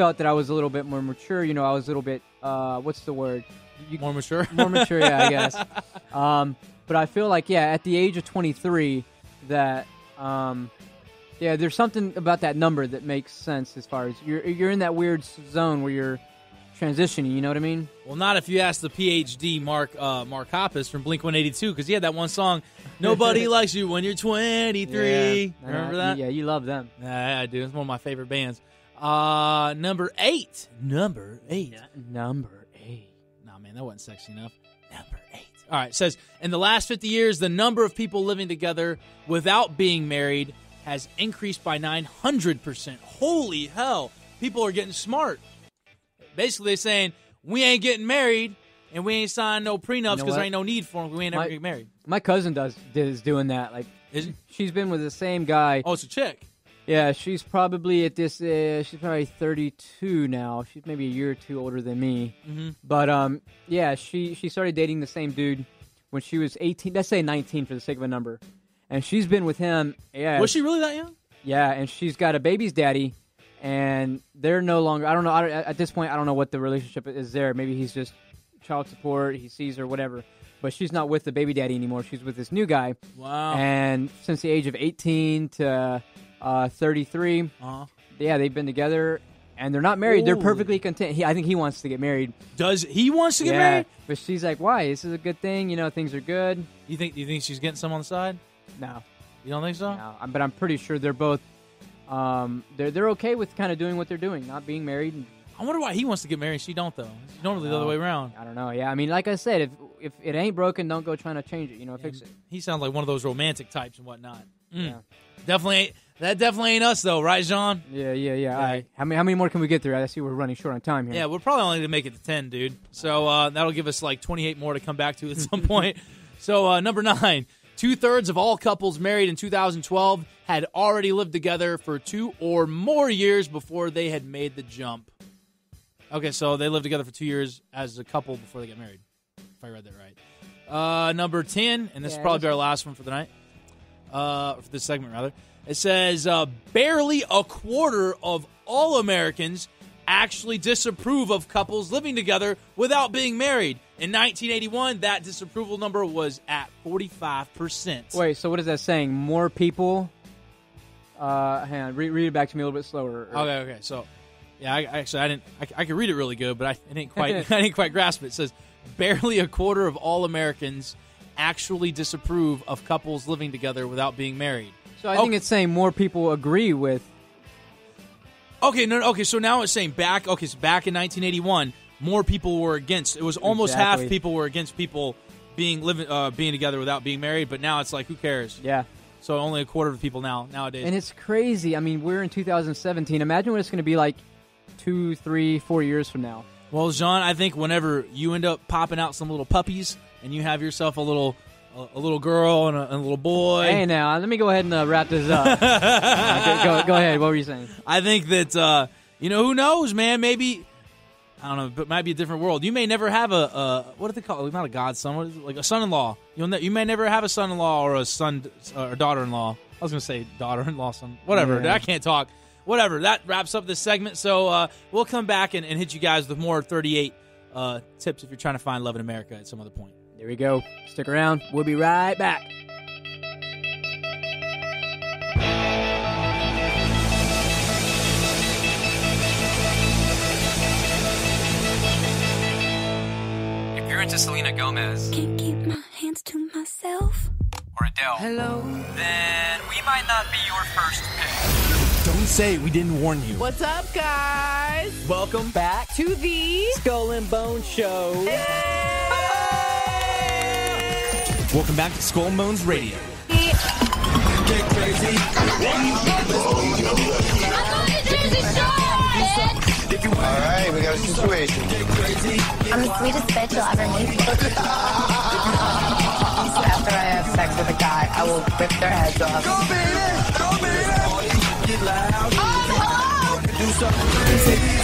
felt that I was a little bit more mature. You know, I was a little bit, what's the word? More mature? More mature, yeah, I guess. But I feel like, yeah, at the age of 23, that, yeah, there's something about that number that makes sense as far as you're in that weird zone where you're transitioning, you know what I mean? Well, not if you ask the PhD Mark Hoppus from Blink-182, because he had that one song, Nobody Likes You When You're 23. Yeah, remember that? Yeah, you love them. Yeah, I do. It's one of my favorite bands. Number eight. Nah, man, that wasn't sexy enough. Number 8. All right, it says, in the last 50 years, the number of people living together without being married has increased by 900%. Holy hell. People are getting smart. Basically, they're saying, we ain't getting married, and we ain't signing no prenups because there ain't no need for them. We ain't ever getting married. My cousin is doing that. Like, she's been with the same guy. Oh, it's a chick. Yeah, she's probably she's probably 32 now. She's maybe a year or two older than me. Mm-hmm. But, yeah, she started dating the same dude when she was 18. Let's say 19 for the sake of a number. And she's been with him. Yeah. Was she really that young? Yeah, and she's got a baby's daddy, and they're no longer. I don't know. At this point, I don't know what the relationship is there. Maybe he's just child support. He sees her, whatever. But she's not with the baby daddy anymore. She's with this new guy. Wow. And since the age of 18 to... 33. Uh-huh. Yeah, they've been together, and they're not married. Ooh. They're perfectly content. I think he wants to get married. Does he wants to get married? But she's like, why? This is a good thing. You know, things are good. You think she's getting some on the side? No. You don't think so? No, but I'm pretty sure they're both, they're okay with kind of doing what they're doing, not being married. I wonder why he wants to get married and she don't, though. It's normally the other way around. I don't know. Yeah, I mean, like I said, if it ain't broken, don't go trying to change it. You know, fix it. He sounds like one of those romantic types and whatnot. Mm. Yeah. That definitely ain't us, though, right, John? Yeah. All right. How many more can we get through? I see we're running short on time here. Yeah, we're probably only going to make it to 10, dude. So that'll give us like 28 more to come back to at some point. So number 9, 2/3 of all couples married in 2012 had already lived together for 2 or more years before they had made the jump. Okay, so they lived together for 2 years as a couple before they got married, if I read that right. Number 10, and this will probably be our last one for the night. For this segment, rather. It says, barely a quarter of all Americans actually disapprove of couples living together without being married. In 1981, that disapproval number was at 45%. Wait, so what is that saying? More people? Hang on, read it back to me a little bit slower. Okay, so, yeah, I could read it really good, but I didn't quite grasp it. It says, barely a quarter of all Americans actually disapprove of couples living together without being married. So I think it's saying more people agree with. Okay, okay. So now it's saying back in 1981, more people were against. It was almost half people were against people being together without being married. But now it's like, who cares? Yeah. So only a quarter of people nowadays. And it's crazy. I mean, we're in 2017. Imagine what it's going to be like 2, 3, 4 years from now. Well, John, I think whenever you end up popping out some little puppies. And you have yourself a little girl and a little boy. Hey, now, let me go ahead and wrap this up. Go ahead. What were you saying? I think that, who knows, man? Maybe, I don't know, but it might be a different world. You may never have what do they call it? Not a godson. What is it? Like a son-in-law. You may never have a son-in-law or a son or daughter-in-law. I was going to say daughter-in-law, son. Whatever. Yeah. I can't talk. Whatever. That wraps up this segment. So we'll come back and hit you guys with more 38 tips if you're trying to find love in America at some other point. There we go. Stick around. We'll be right back. If you're into Selena Gomez, can't keep my hands to myself, or Adele, hello, then we might not be your first pick. Don't say we didn't warn you. What's up, guys? Welcome back to the Skull and Bone Show. Hey! Welcome back to Skull and Bones Radio. Get crazy. I'm going to Jersey Shore. All right, we got a situation. I'm the sweetest bitch you'll ever meet. After I have sex with a guy, I will rip their heads off. Go, baby! Go, baby! Get loud. I'm home! Do something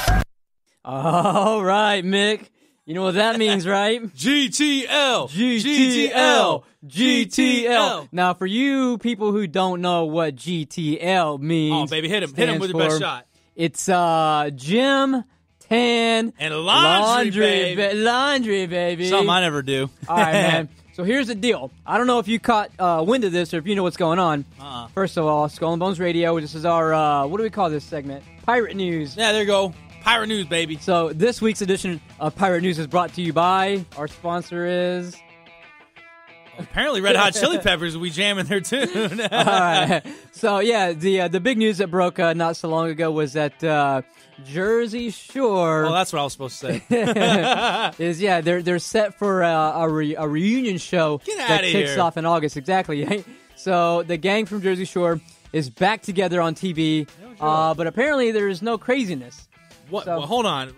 crazy. All right, Mick. You know what that means, right? GTL! GTL! GTL! Now, for you people who don't know what GTL means... Oh, baby, hit him. Hit him with your best shot. It's gym, tan, and laundry, baby. Something I never do. All right, man. So here's the deal. I don't know if you caught wind of this or if you know what's going on. First of all, Skull and Bones Radio. This is our, what do we call this segment? Pirate News. Yeah, there you go. Pirate News, baby. So this week's edition of Pirate News is brought to you by, our sponsor is... Apparently Red Hot Chili Peppers will be jamming there too. All right. So, yeah, the big news that broke not so long ago was that Jersey Shore... Well, that's what I was supposed to say. is yeah, they're set for a reunion show that kicks off in August. Exactly. So the gang from Jersey Shore is back together on TV, but apparently there is no craziness. What? So, well, hold on.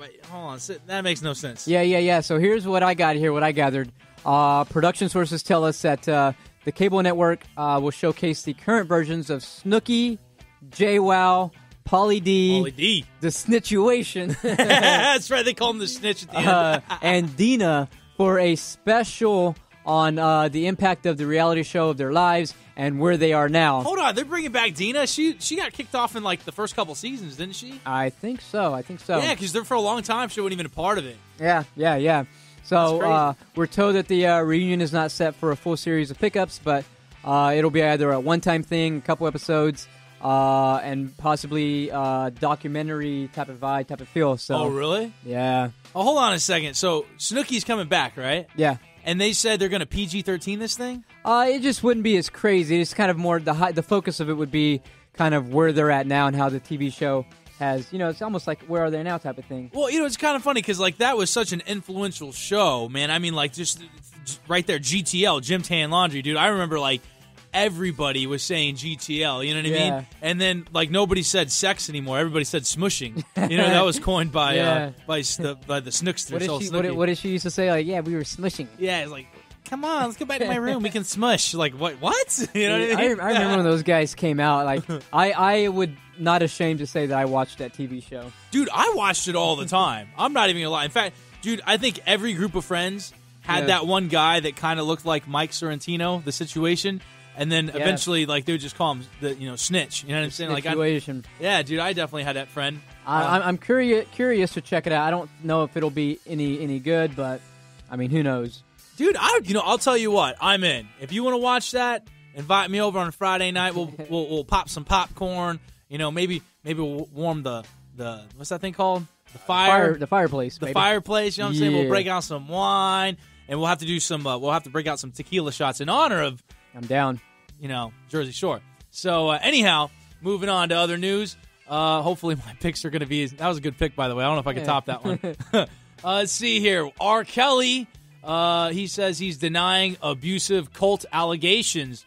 That makes no sense. Yeah. So here's what I got here, what I gathered. Production sources tell us that the cable network will showcase the current versions of Snooki, JWoww, Polly D, the Snituation. That's right, they call him the Snitch at the end. And Dina for a special on the impact of the reality show of their lives and where they are now. Hold on, they're bringing back Dina? She got kicked off in like the first couple seasons, didn't she? I think so. Yeah, because for a long time she wasn't even a part of it. Yeah. So we're told that the reunion is not set for a full series of pickups, but it'll be either a one-time thing, a couple episodes, and possibly documentary type of feel. So, oh, really? Yeah. Oh, hold on a second. So Snooki's coming back, right? Yeah. And they said they're going to PG-13 this thing? It just wouldn't be as crazy. It's kind of more the focus of it would be kind of where they're at now and how the TV show has, it's almost like where are they now type of thing. Well, it's kind of funny because that was such an influential show, man. I mean, just right there, GTL, Gym Tan Laundry, dude. I remember everybody was saying GTL, you know what I mean? And then nobody said sex anymore. Everybody said smushing. That was coined by by the Snooks. What did she used to say? We were smushing. Yeah, it's like, come on, let's go back to my room. We can smush. What? What I mean? I remember when those guys came out. I would not ashamed to say that I watched that TV show. Dude, I watched it all the time. I'm not even going to lie. In fact, dude, I think every group of friends had that one guy that kind of looked like Mike Sorrentino, the Situation. And then eventually, they would just call him the Snitch. You know what I'm saying? Situation. Dude, I definitely had that friend. I'm curious to check it out. I don't know if it'll be any good, but I mean, who knows? Dude, I'll tell you what, I'm in. If you want to watch that, invite me over on a Friday night. We'll pop some popcorn. Maybe we'll warm the what's that thing called? The fire. The fireplace. The fireplace. You know what I'm saying? We'll break out some wine, and we'll have to do some. We'll have to break out some tequila shots in honor of. I'm down. Jersey Shore. So anyhow, moving on to other news. Hopefully my picks are going to be. That was a good pick, by the way. I don't know if I could top that one. Let's see here. R. Kelly. He says he's denying abusive cult allegations.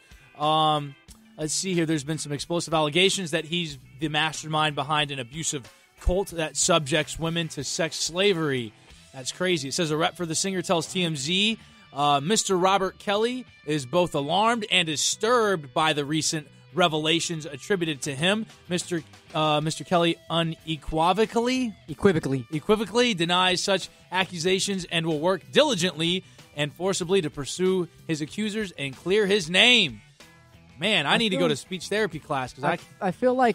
Let's see here. There's been some explosive allegations that he's the mastermind behind an abusive cult that subjects women to sex slavery. That's crazy. It says a rep for the singer tells TMZ, Mr. Robert Kelly is both alarmed and disturbed by the recent revelations attributed to him. Mr. Kelly unequivocally denies such accusations and will work diligently and forcibly to pursue his accusers and clear his name. Man, I need to go to speech therapy class because I feel R.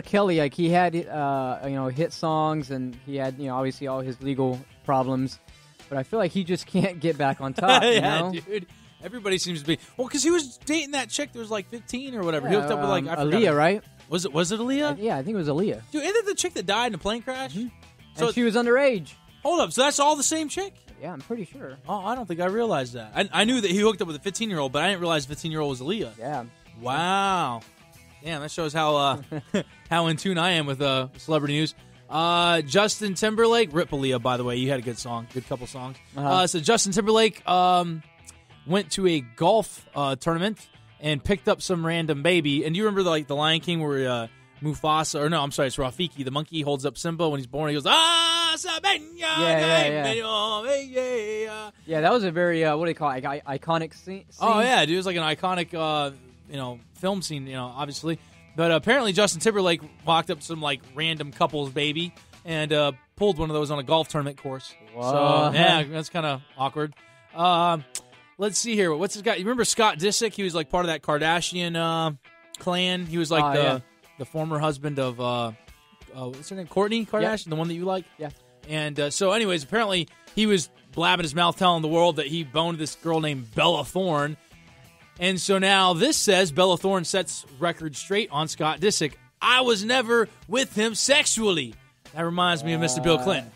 Kelly, he had hit songs and he had obviously all his legal problems, but I feel like he just can't get back on top. Dude. Everybody seems to be... Well, because he was dating that chick that was 15 or whatever. Yeah, he hooked up with Aaliyah, right? Was it Aaliyah? I think it was Aaliyah. Dude, isn't it the chick that died in a plane crash? Mm-hmm. So she was underage. Hold up, so that's all the same chick? Yeah, I'm pretty sure. Oh, I don't think I realized that. I knew that he hooked up with a 15-year-old, but I didn't realize the 15-year-old was Aaliyah. Yeah. Wow. Damn, that shows how how in tune I am with celebrity news. Justin Timberlake... Rip Aaliyah, by the way. You had a good song. Good couple songs. Uh-huh. So Justin Timberlake... went to a golf tournament and picked up some random baby. And do you remember the Lion King where Mufasa, or no, I'm sorry, it's Rafiki, the monkey holds up Simba when he's born. He goes, that was a very what do you call it? Iconic scene. Oh yeah, dude, it was an iconic film scene. Obviously, but apparently Justin Timberlake walked up some random couple's baby and pulled one of those on a golf tournament course. Whoa. So yeah, that's kind of awkward. Let's see here. What's this guy? You remember Scott Disick? He was part of that Kardashian clan. He was the former husband of what's her name? Kourtney Kardashian, the one that you like? Yeah. And so anyways, apparently he was blabbing his mouth telling the world that he boned this girl named Bella Thorne. And so now this says Bella Thorne sets record straight on Scott Disick. I was never with him sexually. That reminds me of Mr. Bill Clinton.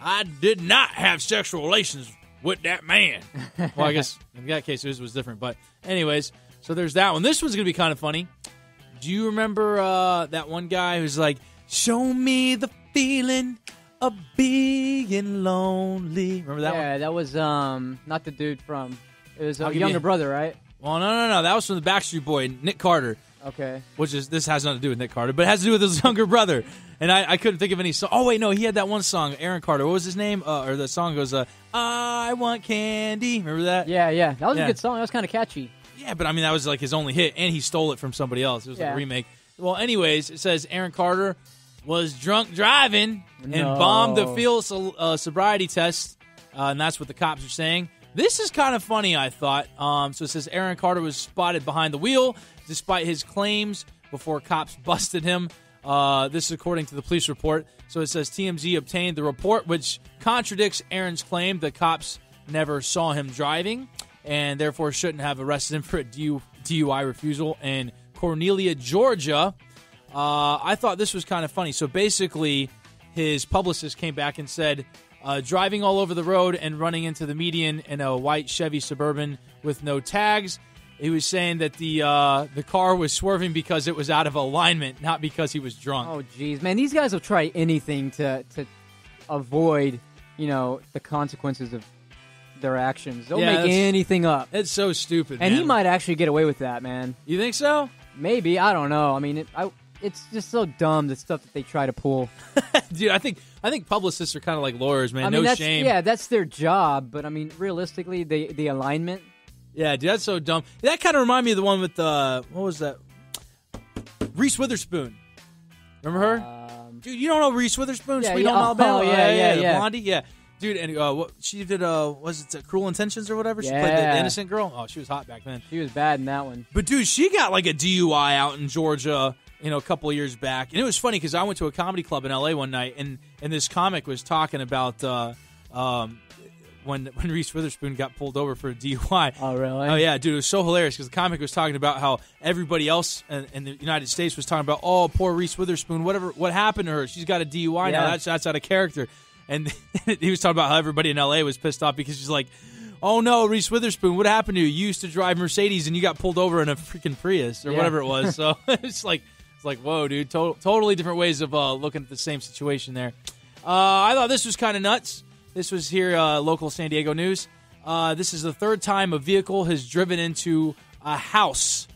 I did not have sexual relations with that man. Well, I guess in that case, his was different. But anyways, so there's that one. This one's going to be kind of funny. Do you remember that one guy who's like, show me the feeling of being lonely? Remember that one? Yeah, that was not the dude from, it was a younger brother, right? Well, no. That was from the Backstreet Boy, Nick Carter. Okay. Which is, this has nothing to do with Nick Carter, but it has to do with his younger brother. And I couldn't think of any song. Oh, wait, no, he had that one song, Aaron Carter. What was his name? Or the song goes, I Want Candy. Remember that? Yeah. That was a good song. That was kind of catchy. Yeah, but I mean, that was like his only hit, and he stole it from somebody else. It was like a remake. Well, anyways, it says Aaron Carter was drunk driving and bombed the field sobriety test, and that's what the cops are saying. This is kind of funny, I thought. So it says Aaron Carter was spotted behind the wheel despite his claims before cops busted him. This is according to the police report. So it says TMZ obtained the report, which contradicts Aaron's claim that cops never saw him driving and therefore shouldn't have arrested him for a DUI refusal in Cornelia, Georgia. I thought this was kind of funny. So basically, his publicist came back and said, driving all over the road and running into the median in a white Chevy Suburban with no tags. He was saying that the car was swerving because it was out of alignment, not because he was drunk. Oh, geez. Man, these guys will try anything to avoid, the consequences of their actions. They'll make anything up. It's so stupid, and man. He might actually get away with that, man. You think so? Maybe. I don't know. I mean, it's just so dumb, the stuff that they try to pull. Dude, I think publicists are kind of like lawyers, man. I mean, no shame. Yeah, that's their job. But, I mean, realistically, the alignment. Yeah, dude, that's so dumb. That kind of reminded me of the one with, what was that? Reese Witherspoon. Remember her? Dude, you don't know Reese Witherspoon? Yeah, Sweet Home Alabama. Oh, yeah. The blondie, yeah. Dude, and she did, was it Cruel Intentions or whatever? She played the innocent girl. Oh, she was hot back then. She was bad in that one. But, dude, she got like a DUI out in Georgia, a couple of years back. And it was funny because I went to a comedy club in L.A. one night, and this comic was talking about when Reese Witherspoon got pulled over for a DUI. Oh, really? Oh, yeah, dude. It was so hilarious because the comic was talking about how everybody else in the United States was talking about, oh, poor Reese Witherspoon, what happened to her? She's got a DUI now. That's out of character. And he was talking about how everybody in L.A. was pissed off because she's like, oh, no, Reese Witherspoon, what happened to you? You used to drive Mercedes, and you got pulled over in a freaking Prius or whatever it was. So it's like, whoa, dude, totally different ways of looking at the same situation there. I thought this was kind of nuts. This was here, local San Diego news. This is the third time a vehicle has driven into a house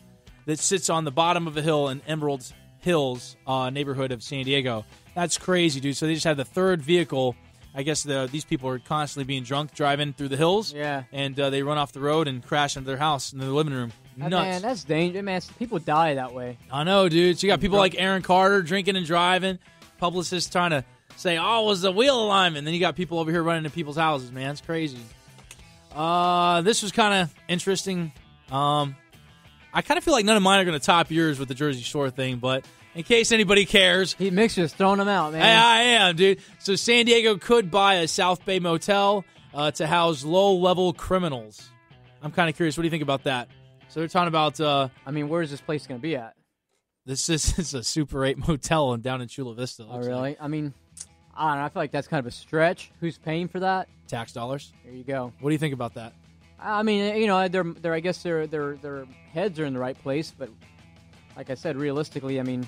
that sits on the bottom of a hill in Emerald Hills neighborhood of San Diego. That's crazy, dude. So they just had the third vehicle. I guess these people are constantly being drunk, driving through the hills. Yeah. And they run off the road and crash into their house in their living room. Nuts. Man, that's dangerous. Man, people die that way. I know, dude. So you got people like Aaron Carter drinking and driving, publicists trying to say, oh, it was the wheel alignment. And then you got people over here running into people's houses, man. It's crazy. This was kind of interesting. I kind of feel like none of mine are going to top yours with the Jersey Shore thing, but in case anybody cares. Mick's just throwing them out, man. I am, dude. So San Diego could buy a South Bay motel to house low-level criminals. I'm kind of curious. What do you think about that? So they're talking about... I mean, where is this place going to be at? This is a Super 8 motel down in Chula Vista. Oh, really? Like. I mean, I don't know. I feel like that's kind of a stretch. Who's paying for that? Tax dollars. There you go. What do you think about that? I mean, they're I guess their heads are in the right place, but like I said, realistically, I mean,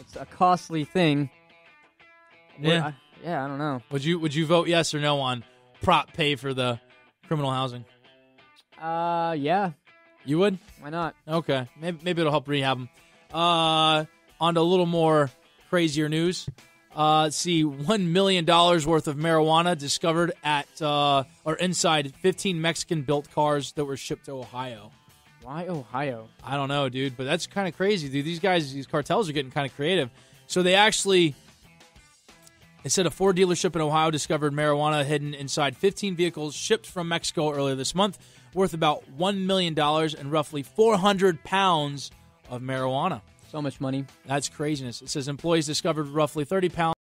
it's a costly thing. Yeah. I don't know. Would you vote yes or no on prop pay for the criminal housing? Yeah. You would? Why not? Okay. Maybe it'll help rehab them. On to a little more crazier news. Let's see, $1 million worth of marijuana discovered at or inside 15 Mexican-built cars that were shipped to Ohio. Why Ohio? I don't know, dude, but that's kind of crazy, dude. These guys, these cartels are getting kind of creative. So they actually, it said a Ford dealership in Ohio discovered marijuana hidden inside 15 vehicles shipped from Mexico earlier this month, worth about $1 million and roughly 400 pounds of marijuana. So much money. That's craziness. It says employees discovered roughly 30 pounds.